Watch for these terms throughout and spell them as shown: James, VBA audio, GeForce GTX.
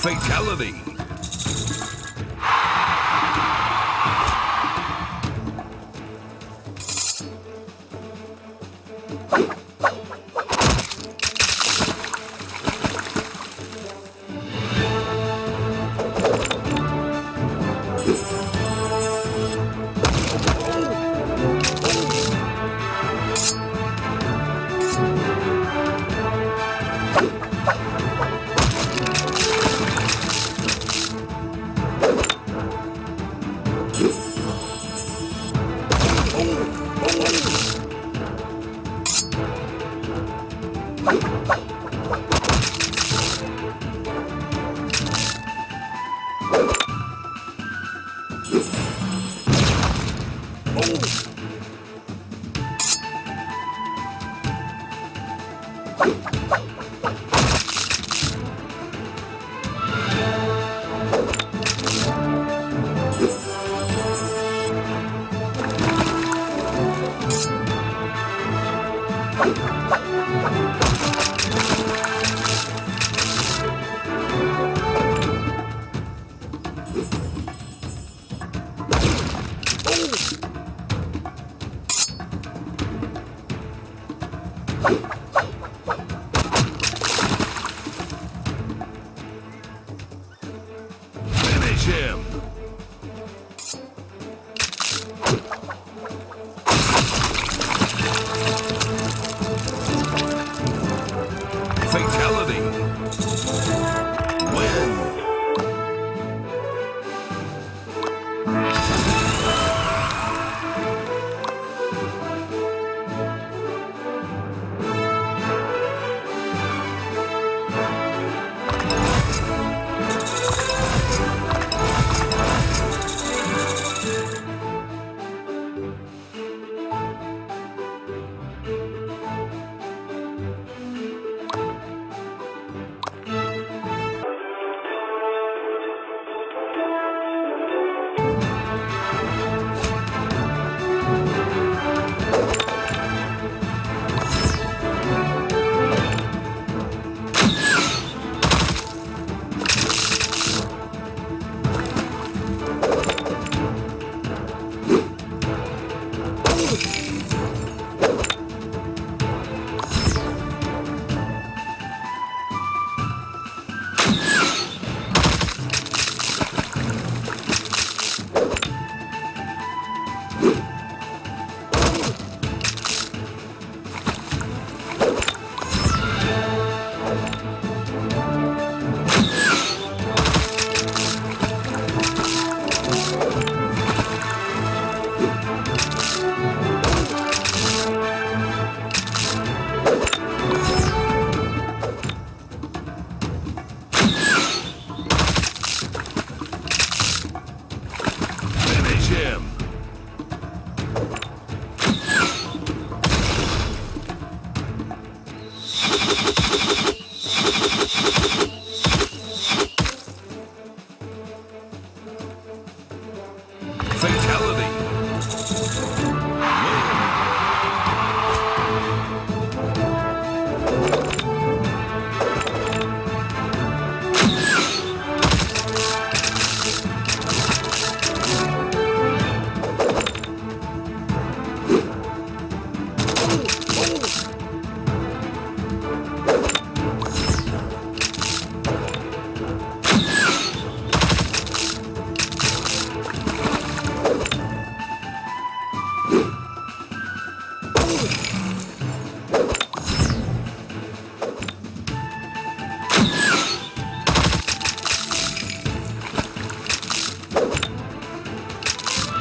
Fatality.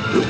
Jim.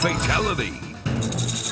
Fatality.